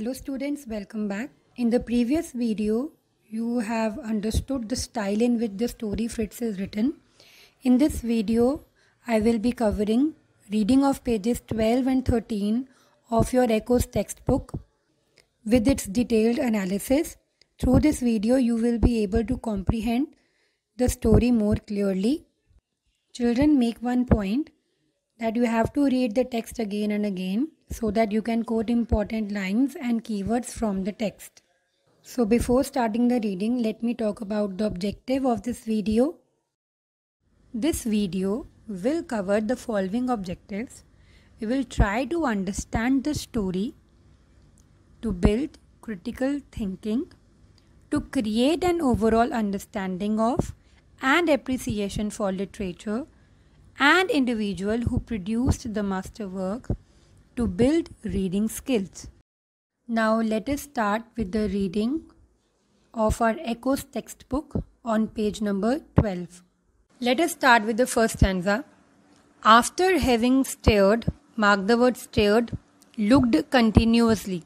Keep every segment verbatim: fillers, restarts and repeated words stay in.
Hello students, welcome back. In the previous video, you have understood the style in which the story Fritz is written. In this video, I will be covering reading of pages twelve and thirteen of your Echoes textbook with its detailed analysis. Through this video, you will be able to comprehend the story more clearly. Children, make one point that you have to read the text again and again, so that you can quote important lines and keywords from the text. So before starting the reading, let me talk about the objective of this video. This video will cover the following objectives. We will try to understand the story, to build critical thinking, to create an overall understanding of and appreciation for literature and individual who produced the masterwork, to build reading skills. Now let us start with the reading of our Echoes textbook on page number twelve. Let us start with the first stanza. After having stared, mark the word stared, looked continuously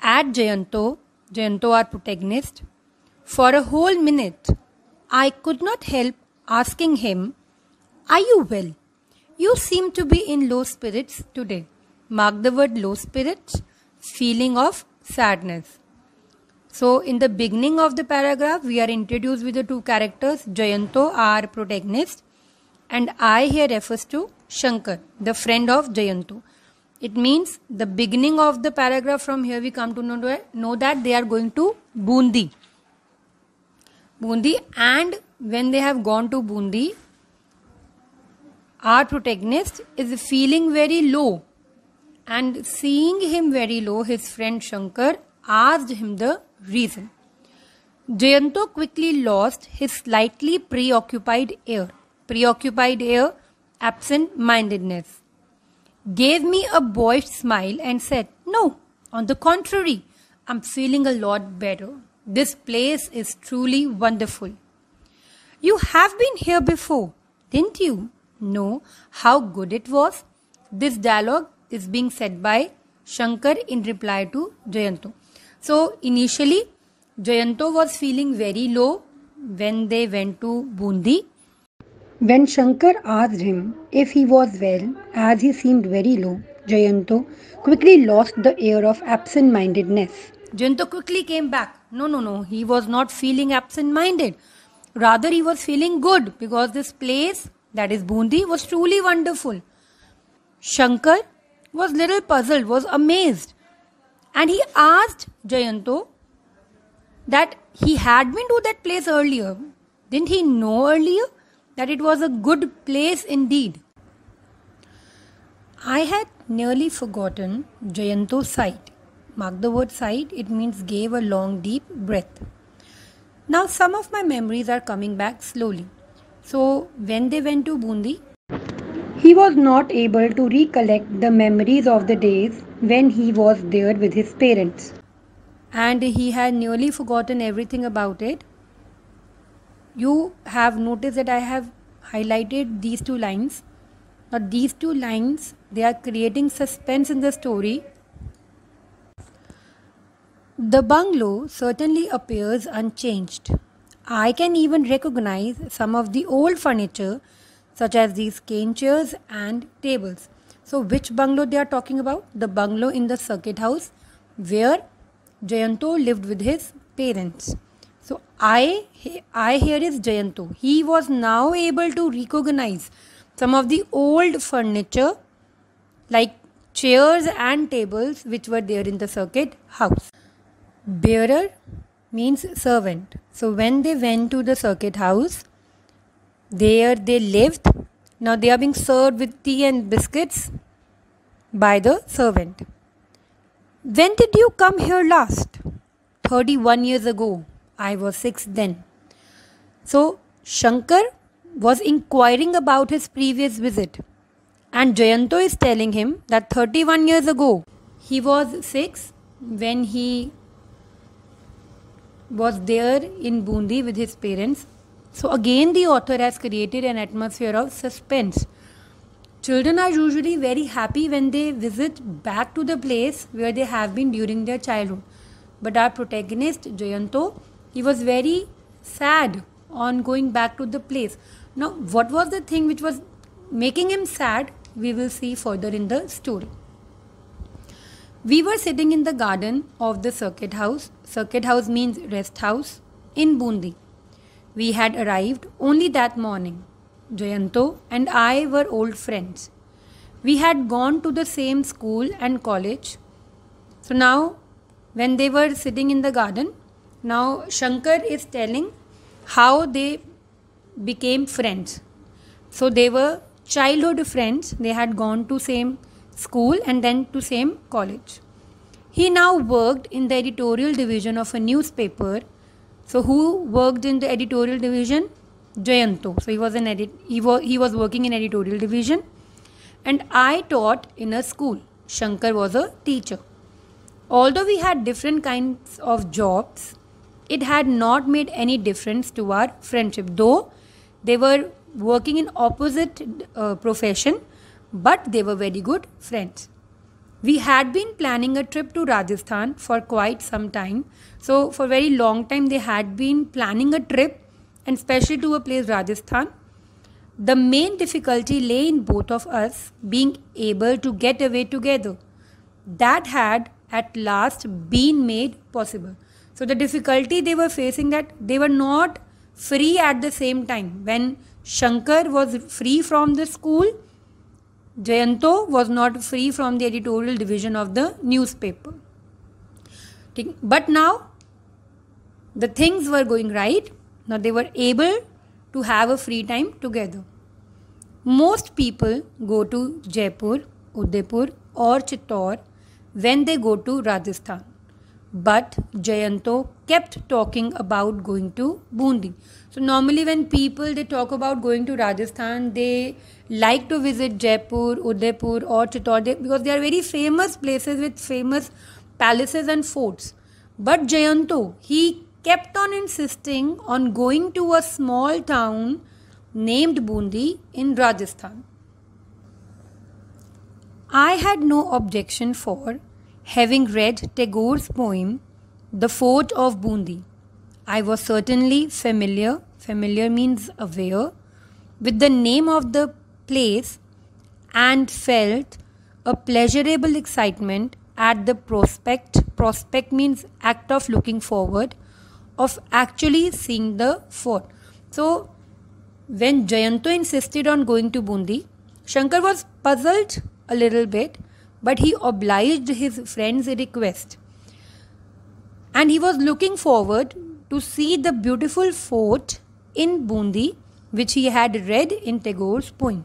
at Jayanto, Jayanto our protagonist, for a whole minute, I could not help asking him, "Are you well? You seem to be in low spirits today." Mark the word low spirits, feeling of sadness. So in the beginning of the paragraph, we are introduced with the two characters, Jayanto, our protagonist, and I here refers to Shankar, the friend of Jayanto. It means the beginning of the paragraph, from here we come to know, know that they are going to Bundi. Bundi, and when they have gone to Bundi, our protagonist is feeling very low. And seeing him very low, his friend Shankar asked him the reason. Jayanto quickly lost his slightly preoccupied air. Preoccupied air, absent-mindedness. Gave me a boyish smile and said, "No, on the contrary, I'm feeling a lot better. This place is truly wonderful." "You have been here before, didn't you? Know how good it was?" This dialogue is being said by Shankar in reply to Jayanto. So initially, Jayanto was feeling very low when they went to Bundi. When Shankar asked him if he was well, as he seemed very low, Jayanto quickly lost the air of absent-mindedness. Jayanto quickly came back. No, no, no. He was not feeling absent-minded. Rather, he was feeling good because this place, that is Bundi, was truly wonderful. Shankar was little puzzled, was amazed, and he asked Jayanto that he had been to that place earlier. Didn't he know earlier that it was a good place indeed? I had nearly forgotten Jayanto's sighed. Mark the word sighed, it means gave a long deep breath. Now some of my memories are coming back slowly. So when they went to Bundi, he was not able to recollect the memories of the days when he was there with his parents. And he had nearly forgotten everything about it. You have noticed that I have highlighted these two lines. Now these two lines, they are creating suspense in the story. The bungalow certainly appears unchanged. I can even recognize some of the old furniture, such as these cane chairs and tables. So which bungalow they are talking about? The bungalow in the circuit house where Jayanto lived with his parents. So I, I here is Jayanto. He was now able to recognize some of the old furniture like chairs and tables which were there in the circuit house. Bearer means servant. So when they went to the circuit house, there they lived. Now they are being served with tea and biscuits by the servant. "When did you come here last?" thirty-one years ago. I was six then. So Shankar was inquiring about his previous visit. And Jayanto is telling him that thirty-one years ago, he was six when he was there in Bundi with his parents. So again the author has created an atmosphere of suspense. Children are usually very happy when they visit back to the place where they have been during their childhood. But our protagonist Jayanto, he was very sad on going back to the place. Now, what was the thing which was making him sad? We will see further in the story. We were sitting in the garden of the circuit house. Circuit house means rest house in Bundi. We had arrived only that morning. Jayanto and I were old friends. We had gone to the same school and college. So now, when they were sitting in the garden, now Shankar is telling how they became friends. So they were childhood friends. They had gone to same school and then to same college. He now worked in the editorial division of a newspaper. So who worked in the editorial division? Jayanto. So he was an edit he was he was working in editorial division, and I taught in a school. Shankar was a teacher. Although we had different kinds of jobs, it had not made any difference to our friendship. Though they were working in opposite uh, profession, but they were very good friends. We had been planning a trip to Rajasthan for quite some time. So for very long time they had been planning a trip, and especially to a place Rajasthan. The main difficulty lay in both of us being able to get away together. That had at last been made possible. So the difficulty they were facing, that they were not free at the same time. When Shankar was free from the school, Jayanto was not free from the editorial division of the newspaper. But now the things were going right. Now they were able to have a free time together. Most people go to Jaipur, Udaipur or Chittorgarh when they go to Rajasthan. But Jayanto kept talking about going to Bundi. So normally when people they talk about going to Rajasthan, they like to visit Jaipur, Udaipur or Chittorgarh because they are very famous places with famous palaces and forts. But Jayanto, he kept on insisting on going to a small town named Bundi in Rajasthan. I had no objection for having read Tagore's poem, The Fort of Bundi. I was certainly familiar, familiar means aware, with the name of the place and felt a pleasurable excitement at the prospect. Prospect means act of looking forward, of actually seeing the fort. So when Jayanto insisted on going to Bundi, Shankar was puzzled a little bit, but he obliged his friend's request. And he was looking forward to see the beautiful fort in Bundi, which he had read in Tagore's poem.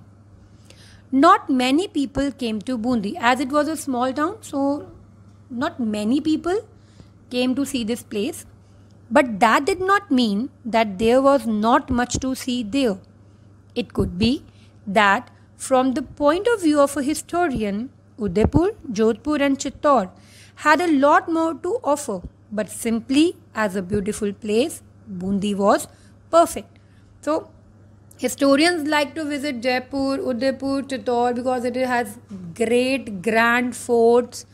Not many people came to Bundi. As it was a small town, so not many people came to see this place. But that did not mean that there was not much to see there. It could be that from the point of view of a historian, Udaipur, Jodhpur and Chittorgarh had a lot more to offer, but simply as a beautiful place, Bundi was perfect. So historians like to visit Jaipur, Udaipur, Chittorgarh because it has great grand forts,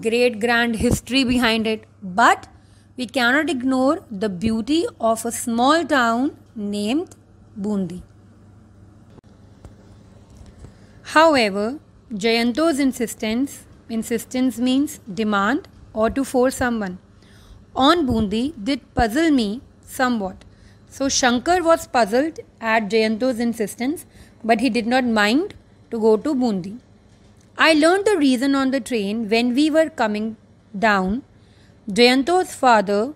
great grand history behind it. But we cannot ignore the beauty of a small town named Bundi. However, Jayanto's insistence, insistence means demand or to force someone, on Bundi did puzzle me somewhat. So Shankar was puzzled at Jayanto's insistence, but he did not mind to go to Bundi. I learned the reason on the train when we were coming down. Jayanto's father,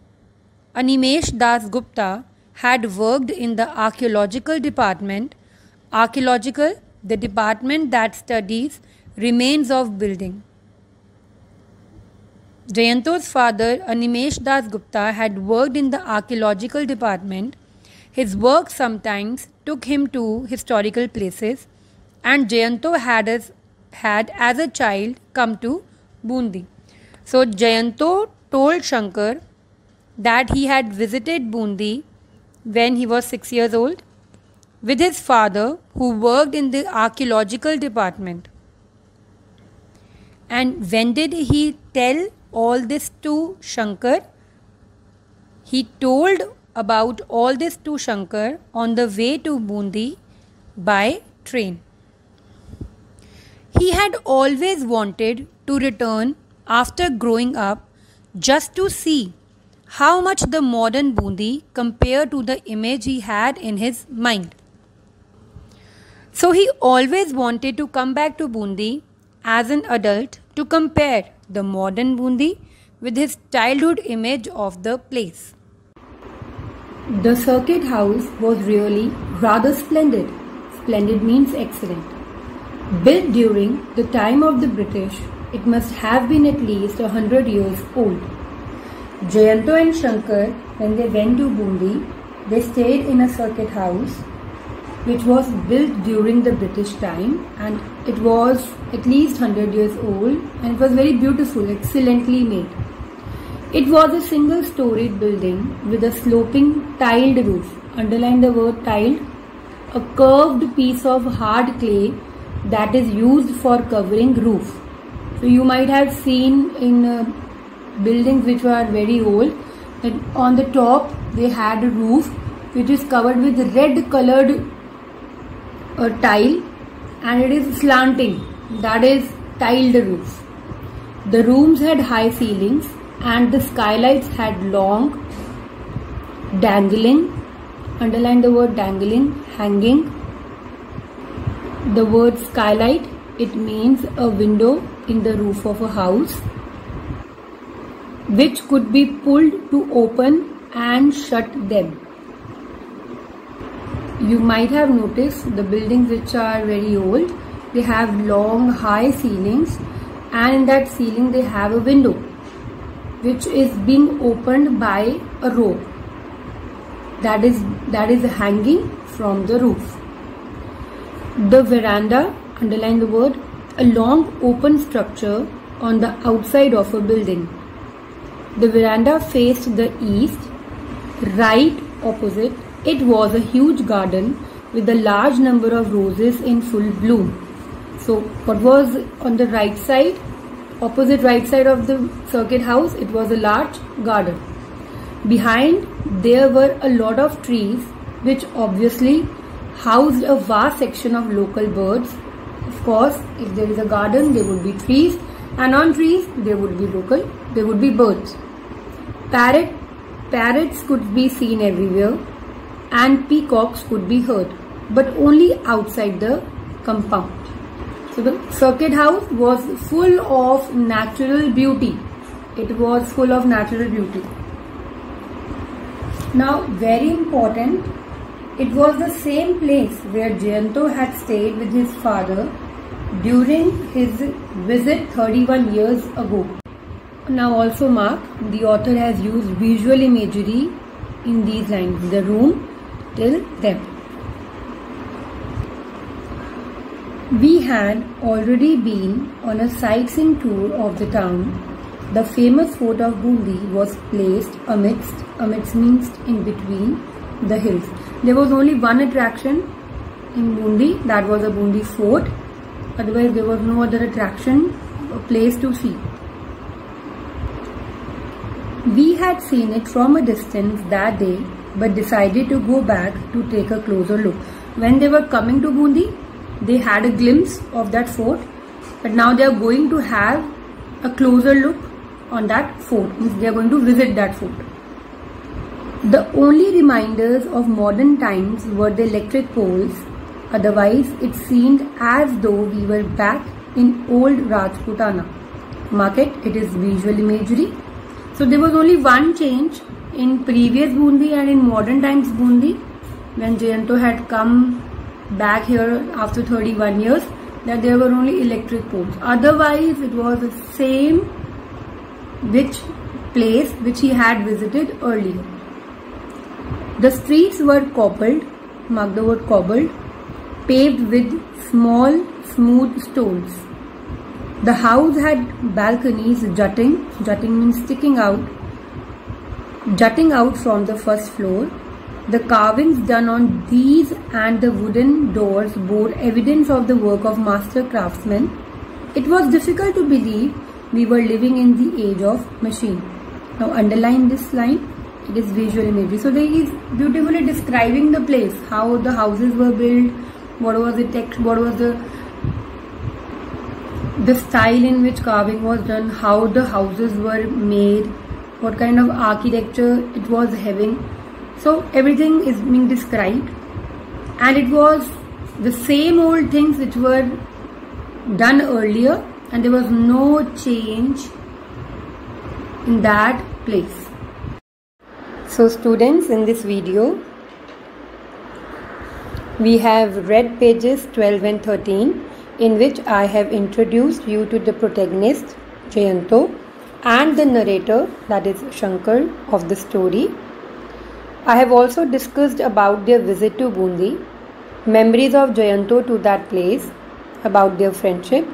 Animesh Das Gupta, had worked in the archaeological department. Archaeological, the department that studies remains of building. Jayanto's father, Animesh Das Gupta, had worked in the archaeological department. His work sometimes took him to historical places, and Jayanto had as, had as a child come to Bundi. So Jayanto told Shankar that he had visited Bundi when he was six years old. with his father, who worked in the archaeological department. And when did he tell all this to Shankar? He told about all this to Shankar on the way to Bundi by train. He had always wanted to return after growing up just to see how much the modern Bundi compared to the image he had in his mind. So he always wanted to come back to Bundi as an adult to compare the modern Bundi with his childhood image of the place. The circuit house was really rather splendid. Splendid means excellent. Built during the time of the British, it must have been at least a hundred years old. Jayanto and Shankar, when they went to Bundi, they stayed in a circuit house which was built during the British time, and it was at least one hundred years old, and it was very beautiful, excellently made. It was a single storied building with a sloping tiled roof, underline the word tiled, a curved piece of hard clay that is used for covering roof. So you might have seen in uh, buildings which were very old that on the top they had a roof which is covered with red colored uh, tile, and it is slanting, that is tiled roof. The rooms had high ceilings and the skylights had long dangling, underline the word dangling, hanging. The word skylight, it means a window in the roof of a house which could be pulled to open and shut them. You might have noticed the buildings which are very old, they have long high ceilings, and in that ceiling they have a window which is being opened by a rope that is that is hanging from the roof. The veranda, underline the word, a long open structure on the outside of a building. The veranda faced the east, right opposite. It was a huge garden with a large number of roses in full bloom. So what was on the right side, opposite right side of the circuit house, it was a large garden. Behind there were a lot of trees which obviously housed a vast section of local birds. Of course, if there is a garden, there would be trees, and on trees there would be local, there would be birds. Parrot, parrots could be seen everywhere, and peacocks could be heard, but only outside the compound. So the circuit house was full of natural beauty. It was full of natural beauty. Now, very important. It was the same place where Jayanto had stayed with his father during his visit thirty-one years ago. Now also mark, the author has used visual imagery in these lines, the room till them. We had already been on a sightseeing tour of the town. The famous fort of Bundi was placed amidst, amidst means in between, the hills. There was only one attraction in Bundi, that was a Bundi fort. Otherwise there was no other attraction or place to see. We had seen it from a distance that day, but decided to go back to take a closer look. When they were coming to Bundi, they had a glimpse of that fort, but now they are going to have a closer look on that fort. They are going to visit that fort. The only reminders of modern times were the electric poles. Otherwise, it seemed as though we were back in old Rajputana. Mark it, it is visual imagery. So there was only one change in previous Bundi and in modern times Bundi, when Jayanto had come back here after thirty-one years, that there were only electric poles. Otherwise, it was the same which place which he had visited earlier. The streets were cobbled, mark the word cobbled, paved with small smooth stones. The house had balconies jutting, jutting means sticking out, jutting out from the first floor. The carvings done on these and the wooden doors bore evidence of the work of master craftsmen. It was difficult to believe we were living in the age of machine. Now underline this line. It is visual imagery. So there is beautifully describing the place, how the houses were built, what was the text, what was the the style in which carving was done, how the houses were made, what kind of architecture it was having. So everything is being described, and it was the same old things which were done earlier, and there was no change in that place. So students, in this video we have read pages twelve and thirteen, in which I have introduced you to the protagonist Jayanto and the narrator, that is Shankar, of the story. I have also discussed about their visit to Bundi, memories of Jayanto to that place, about their friendship,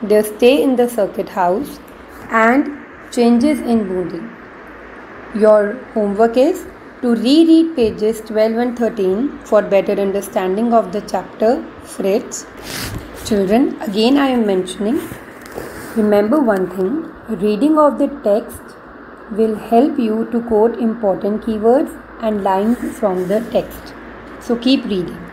their stay in the circuit house, and changes in Bundi. Your homework is to reread pages twelve and thirteen for better understanding of the chapter Fritz. Children, again I am mentioning, remember one thing, reading of the text will help you to quote important keywords and lines from the text. So keep reading.